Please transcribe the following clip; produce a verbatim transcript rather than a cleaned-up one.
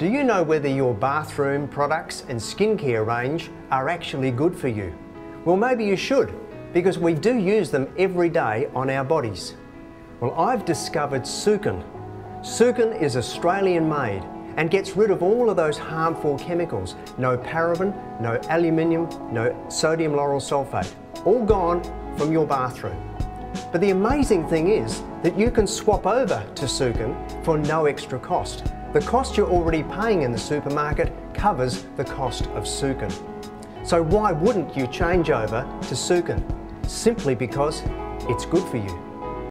Do you know whether your bathroom products and skincare range are actually good for you? Well, maybe you should, because we do use them every day on our bodies. Well, I've discovered Sukin. Sukin is Australian made and gets rid of all of those harmful chemicals. No paraben, no aluminium, no sodium lauryl sulfate. All gone from your bathroom. But the amazing thing is that you can swap over to Sukin for no extra cost. The cost you're already paying in the supermarket covers the cost of Sukin. So why wouldn't you change over to Sukin? Simply because it's good for you.